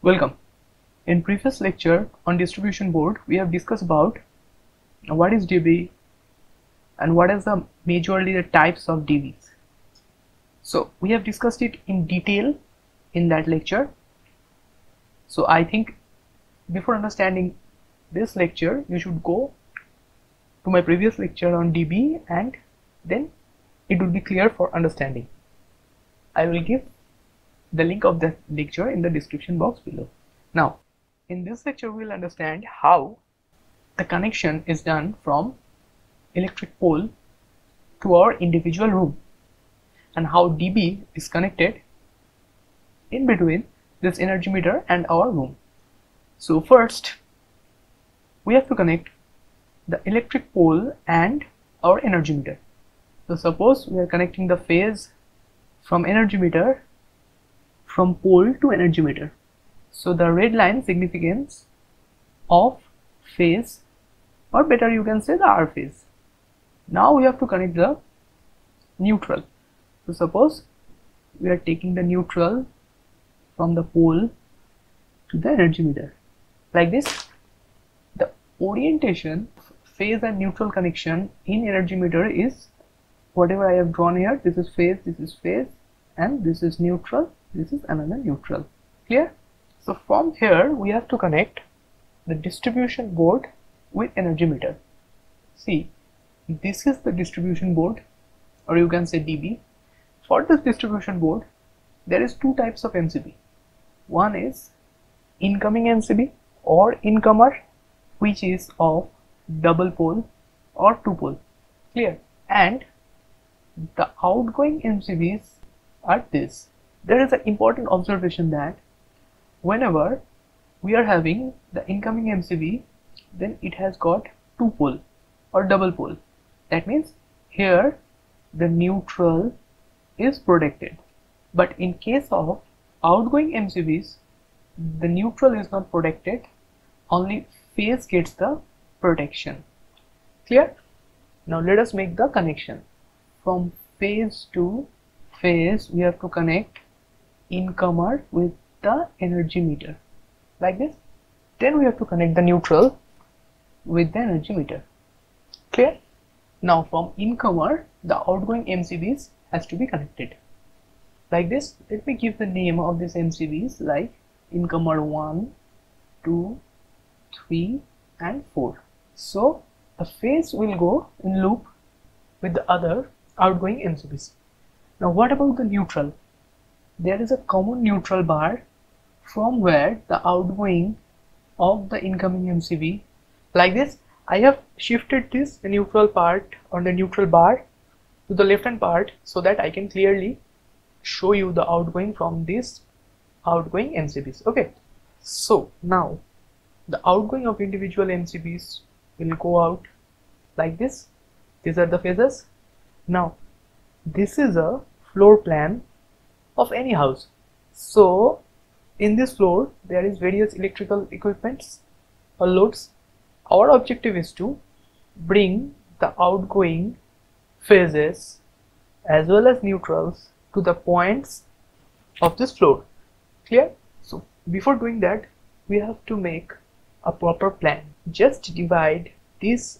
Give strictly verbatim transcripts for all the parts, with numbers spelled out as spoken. Welcome. In previous lecture on distribution board, we have discussed about what is D B and what is the majorly the types of D Bs. So we have discussed it in detail in that lecture. So I think before understanding this lecture, you should go to my previous lecture on D B, and then it will be clear for understanding. I will give the link of that lecture in the description box below. Now, in this lecture, we will understand how the connection is done from electric pole to our individual room, and how D B is connected in between this energy meter and our room. So first, we have to connect the electric pole and our energy meter. So suppose we are connecting the phase from energy meter from pole to energy meter. So the red line significance of phase, or better you can say the R phase. Now we have to connect the neutral. So suppose we are taking the neutral from the pole to the energy meter. Like this, the orientation, phase and neutral connection in energy meter is whatever I have drawn here. This is phase, this is phase, and this is neutral, this is another neutral. Clear? So from here we have to connect the distribution board with energy meter. See, this is the distribution board, or you can say D B. For this distribution board, there is two types of M C B. One is incoming M C B or incomer, which is of double pole or two pole. Clear? And the outgoing M C Bs are this. There is an important observation that whenever we are having the incoming M C B, then it has got two pole or double pole. That means here the neutral is protected. But in case of outgoing M C Bs, the neutral is not protected, only phase gets the protection. Clear? Now let us make the connection. From phase to phase, we have to connect incomer with the energy meter, like this. Then we have to connect the neutral with the energy meter. Clear? Now from incomer, the outgoing M C Bs has to be connected, like this. Let me give the name of these M C Bs like incomer one, two, three and four. So the phase will go in loop with the other outgoing M C Bs. Now what about the neutral? There is a common neutral bar from where the outgoing of the incoming M C B, like this. I have shifted this neutral part on the neutral bar to the left hand part so that I can clearly show you the outgoing from this outgoing M C Bs. Okay, so now the outgoing of individual M C Bs will go out like this. These are the phases. Now this is a floor plan of any house. So in this floor there is various electrical equipments or loads. Our objective is to bring the outgoing phases as well as neutrals to the points of this floor. Clear? So before doing that, we have to make a proper plan. Just divide this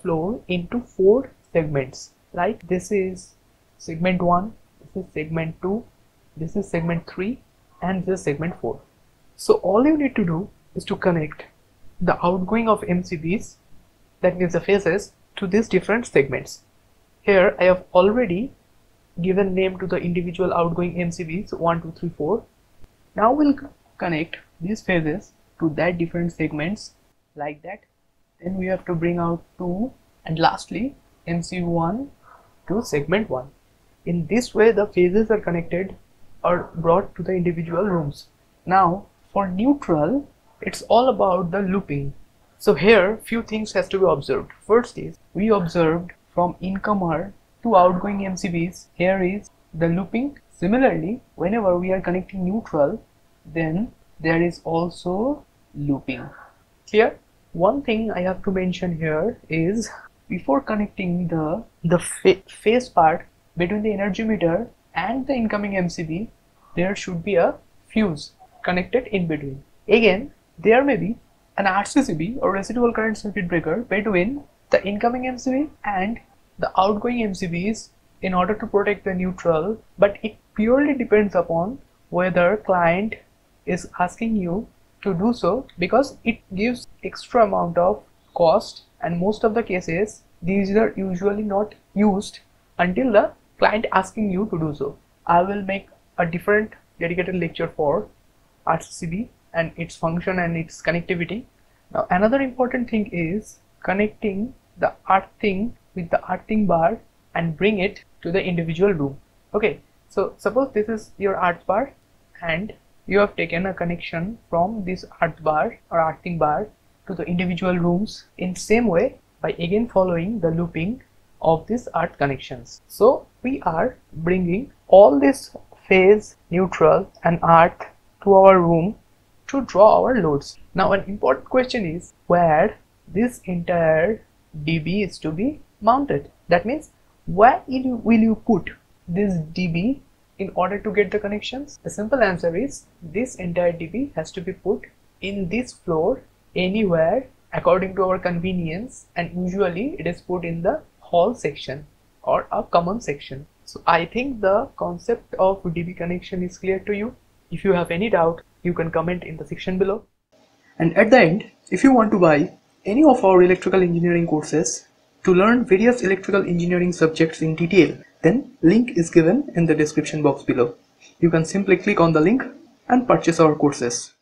floor into four segments, like this is segment one, this is segment two, this is segment three, and this is segment four. So all you need to do is to connect the outgoing of M C Bs, that means the phases, to these different segments. Here I have already given name to the individual outgoing M C Bs one, two, three, four. Now we'll connect these phases to that different segments like that. Then we have to bring out two, and lastly M C one to segment one. In this way the phases are connected or brought to the individual rooms. Now for neutral, it's all about the looping. So here few things has to be observed. First is, we observed from incomer to outgoing M C Bs, here is the looping. Similarly, whenever we are connecting neutral, then there is also looping. Clear? One thing I have to mention here is, before connecting the, the phase part between the energy meter and the incoming M C B, there should be a fuse. connected in between. Again, there may be an R C C B or residual current circuit breaker between the incoming M C B and the outgoing M C Bs in order to protect the neutral, but it purely depends upon whether client is asking you to do so, because it gives extra amount of cost, and most of the cases these are usually not used until the client asking you to do so. I will make a different dedicated lecture for R C C B and its function and its connectivity. Now another important thing is connecting the earthing with the earthing bar and bring it to the individual room. Okay, so suppose this is your earth bar and you have taken a connection from this earth bar or earthing bar to the individual rooms in same way by again following the looping of these earth connections. So we are bringing all this phase, neutral and earth to our room to draw our loads. Now an important question is where this entire D B is to be mounted. That means where will you put this D B in order to get the connections? The simple answer is this entire D B has to be put in this floor anywhere according to our convenience, and usually it is put in the hall section or a common section. So I think the concept of D B connection is clear to you. If you have any doubt, you can comment in the section below. And at the end, if you want to buy any of our electrical engineering courses to learn various electrical engineering subjects in detail, then link is given in the description box below. You can simply click on the link and purchase our courses.